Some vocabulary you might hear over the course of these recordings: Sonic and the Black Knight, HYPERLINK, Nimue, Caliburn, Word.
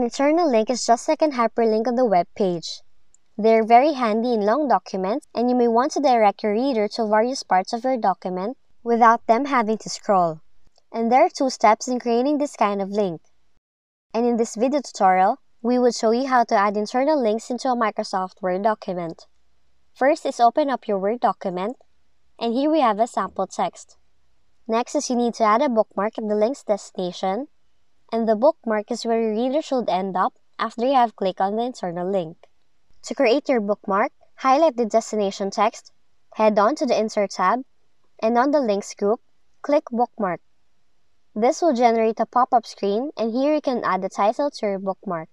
An internal link is just like an hyperlink on the web page. They are very handy in long documents, and you may want to direct your reader to various parts of your document without them having to scroll. And there are two steps in creating this kind of link. And in this video tutorial, we would show you how to add internal links into a Microsoft Word document. First is open up your Word document, and here we have a sample text. Next is you need to add a bookmark at the link's destination, and the bookmark is where your reader should end up after you have clicked on the internal link. To create your bookmark, highlight the destination text, head on to the Insert tab, and on the Links group, click Bookmark. This will generate a pop-up screen, and here you can add the title to your bookmark.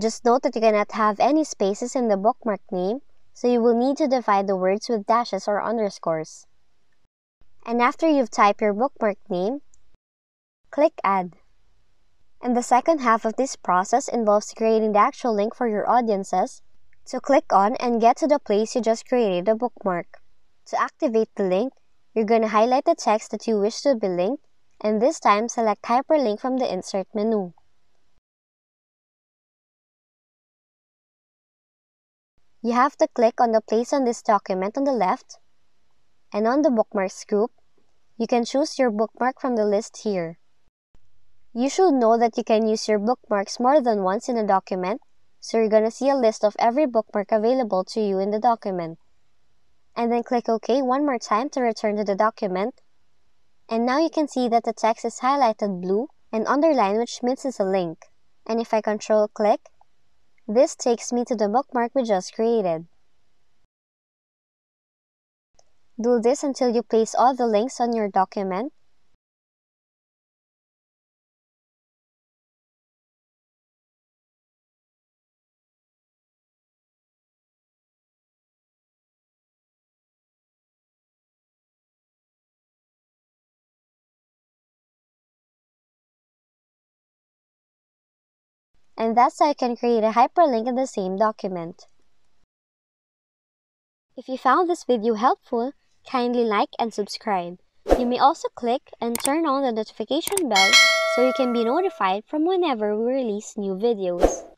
Just note that you cannot have any spaces in the bookmark name, so you will need to divide the words with dashes or underscores. And after you've typed your bookmark name, click Add. And the second half of this process involves creating the actual link for your audiences, so click on and get to the place you just created a bookmark. To activate the link, you're going to highlight the text that you wish to be linked, and this time select Hyperlink from the Insert menu. You have to click on the place on this document on the left, and on the Bookmarks group, you can choose your bookmark from the list here. You should know that you can use your bookmarks more than once in a document, so you're going to see a list of every bookmark available to you in the document. And then click OK one more time to return to the document, and now you can see that the text is highlighted blue and underlined, which means it's a link. And if I control click, this takes me to the bookmark we just created. Do this until you place all the links on your document. And that's how you can create a hyperlink in the same document. If you found this video helpful, kindly like and subscribe. You may also click and turn on the notification bell so you can be notified from whenever we release new videos.